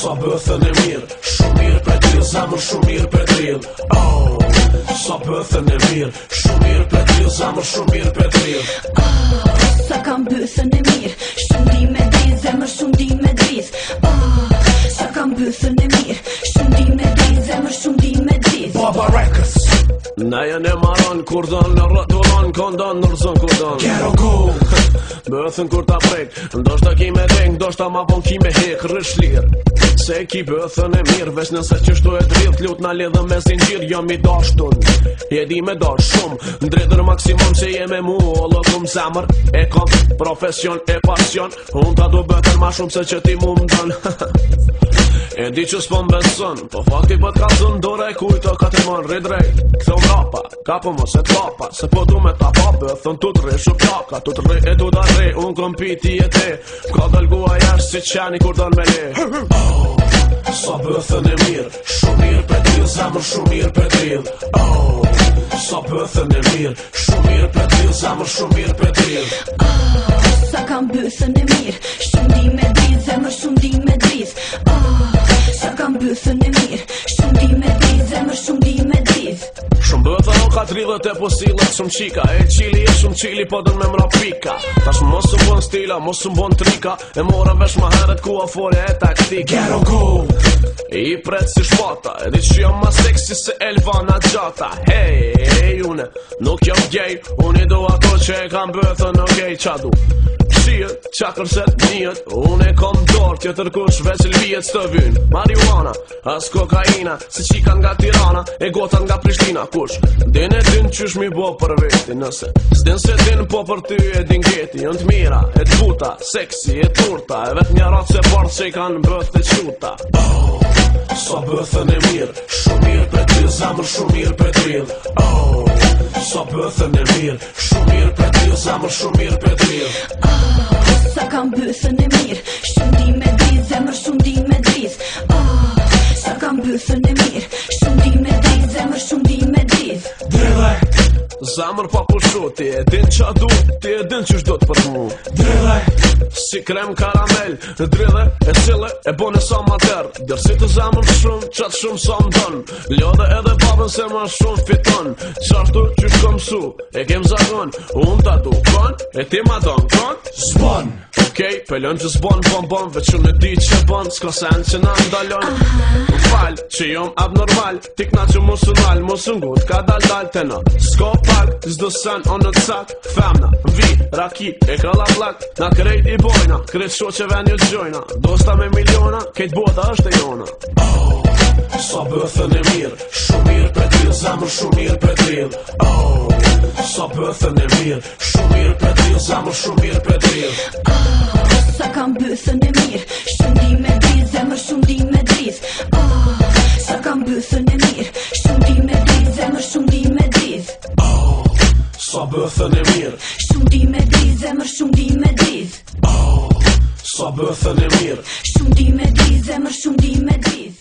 Sa bëthën e mirë, shumë mirë për t'il, zamër shumë mirë për t'il. Sa bëthën e mirë, shumë mirë për t'il, zamër shumë mirë për t'il. Sa kam bëthën e mirë, shumë di me driz, zemër shumë di me driz. Sa kam bëthën e mirë, shumë di me driz, zemër shumë di me driz. Baba Records. Na janë e maran, kur dan në rëdulan, kondan në rëzën kudan. Kero kuk. Bëthën kur ta prek, ndoshta ki me deng, ndoshta ma pon ki me hek, rësh lir. Se ki bëthën e mirë, veç nëse qështu e drill, t'lut na ledhën me sinqir, jam i dashtun. Je di me dash shumë, ndredër maksimum se je me mu, o lëkum zemër, e kom, profesion, e pasion, unë ta do bëthën ma shumë se që ti mu m'dan. E di që s'pon beson, po fakti pët ka zun, dore e kujto ka të mon ridrej. Këtho mrapa, ka po mos e t'lapa, se po du me t'a papë, thën tu t'ri shupjaka, tu t'ri e tu da re, unë kom piti e te, ka dëlgua jash si qeni kur dan me le. Sa bëthën e mirë, shumë mirë për t'il, zemër shumë mirë për t'il. Sa bëthën e mirë, shumë mirë për t'il, zemër shumë mirë për t'il. Sa kam bëthën e mirë, shumë di me driz, zemër shumë di me driz. Bëthën e mirë, shumë di me driz, zemër shumë di me driz. Shumë bëthën o ka dridhët e posilët shumë qika, e qili e shumë qili po dën me mra pika. Tash mos më bën stila, mos më bën trika, e mora vesh ma heret ku afore e taktika. Kero kuk, i pret si shpata, e di që jam ma seksi se Elvana Gjata. Hej, une, nuk jam gej, unë i do ato që e kam bëthën o gej, qa du? Shijet, qakër se t'nijet, unë e kom dorë, tjetër kush veç lvijet s'të vyn. Marihuana, as kokaina, si qika nga Tirana, e gotan nga Prishtina, kush? Din e din qysh mi bo për veti, nëse s'din se din po për ty e din geti. Jën t'mira, e t'buta, seksi, e turta, e vet një ratë se partë që i kanë bëth e quta. Sa bëthën e mirë, shumë mirë për t'il, zemër shumë mirë për t'il. Sa bëthën e mirë, shumë mirë për t'il, zemër shumë mirë për t'il. Sa kam bëthën e mirë, shumë di me driz, zemër shumë di me driz. Sa kam bëthën e mirë, shumë di me driz, zemër shumë di me driz. Drille, zemër pa pushu, ti e din qa du, ti e din qysh do t'për mu. Drille, si krem karamel, drille, e cile, e bone sa mater. Dërsi të zemër shumë, qatë shumë sa m'don, lodhe edhe babën se ma shumë fiton. Qartu qysh kom su, e kem zagon, unë ta du kon, e ti ma don kon. Zbon, okej, pëllon që zbon, bon, bon, veç unë e di që bon, s'ka sen që na ndalon. M'fal, që jom abnormal, tik na që musunal, musungut ka dal dal tenor. S'ko pak, s'do sen o në t'sak, femna, vi, raki, e kalla plak, na krejt i bojna, krejt shoqeve një gjojna, dosta me miliona, kejt bota është e jona. Sa bëthën e mirë, shumë mirë për t'il, zemër shumë mirë për t'il. Sa bëthën e mirë, shumë mirë për t'il, zemër shumë mirë për t'il. Sa kam bëthën e mirë, shumë di me driz, zemër shumë di me driz. Sa kam bëthën e mirë, shumë di me driz, zemër shumë di me driz. Sa bëthën e mirë, shumë di me driz, zemër shumë di me driz. Sa bëthën e mirë, shumë di me driz, zemër shumë di me driz.